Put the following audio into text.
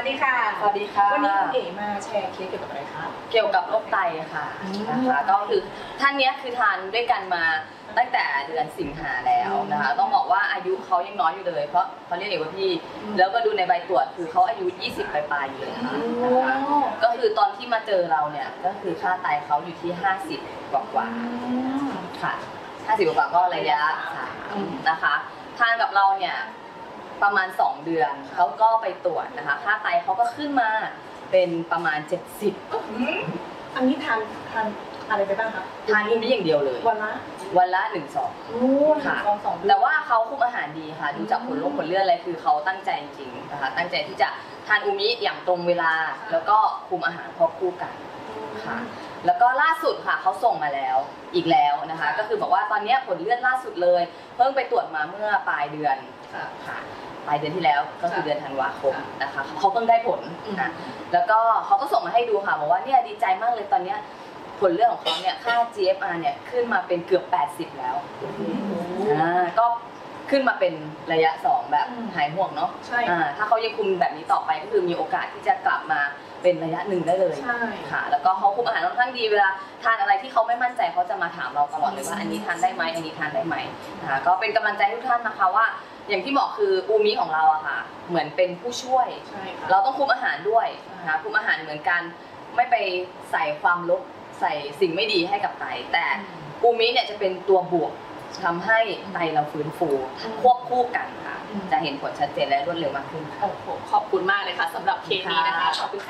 สวัสดีค่ะสวัสดีค่ะวันนี้คุณเอ๋มาแชร์เคสเกี่ยวกับอะไรคะเกี่ยวกับโรคไตค่ะนะคะก็คือท่านนี้คือทานด้วยกันมาตั้งแต่เดือนสิงหาแล้วนะคะต้องบอกว่าอายุเขายังน้อยอยู่เลยเพราะเขาเรียกเองว่าพี่แล้วก็ดูในใบตรวจคือเขาอายุ20ปลายอยู่เลยนะคะก็คือตอนที่มาเจอเราเนี่ยก็คือค่าไตเขาอยู่ที่50กว่าค่ะ50กว่าก็ระยะนะคะทานกับเราเนี่ยประมาณ2เดือนเขาก็ไปตรวจนะคะค่าไตเขาก็ขึ้นมาเป็นประมาณ70อันนี้ทานอะไรไปบ้างคะทานนี้อย่างเดียวเลยวันละ1-2ค่ะแต่ว่าเขาคุมอาหารดีค่ะดูจากผลเลือดอะไรคือเขาตั้งใจจริงนะคะตั้งใจที่จะทานอูมิอย่างตรงเวลาแล้วก็คุมอาหารควบคู่กันค่ะแล้วก็ล่าสุดค่ะเขาส่งมาแล้วอีกแล้วนะคะก็คือบอกว่าตอนนี้ผลเลือดล่าสุดเลยเพิ่งไปตรวจมาเมื่อปลายเดือนค่ะปลายเดือนที่แล้วก็คือเดือนธันวาคมนะคะเขาเพิ่งได้ผลนะแล้วก็เขาก็ส่งมาให้ดูค่ะบอกว่าเนี่ยดีใจมากเลยตอนเนี้ยผลเลือดของเขาเนี่ยค่า GFR เนี่ยขึ้นมาเป็นเกือบ80แล้วก็ขึ้นมาเป็นระยะ2แบบหายห่วงเนาะใช่ถ้าเขายังคุมแบบนี้ต่อไปก็คือมีโอกาสที่จะกลับมาเป็นระยะหนึ่งได้เลยใช่ค่ะแล้วก็เขาคุมอาหารค่อนข้างดีเวลาทานอะไรที่เขาไม่มั่นใจเขาจะมาถามเราตลอดเลยว่าอันนี้ทานได้ไหมอันนี้ทานได้ไหมนะคะก็เป็นกำลังใจทุกท่านนะคะว่าอย่างที่บอกคืออูมิของเราอะค่ะเหมือนเป็นผู้ช่วยเราต้องคุมอาหารด้วยนะคะคุมอาหารเหมือนกันไม่ไปใส่ความลบใส่สิ่งไม่ดีให้กับไตแต่อูมิเนี่ยจะเป็นตัวบวกทำให้ไตเราฟื้นฟูควบคู่กันค่ะจะเห็นผลชัดเจนและรวดเร็วมากขึ้นขอบคุณมากเลยค่ะสำหรับเคสนี้นะคะขอบคุณ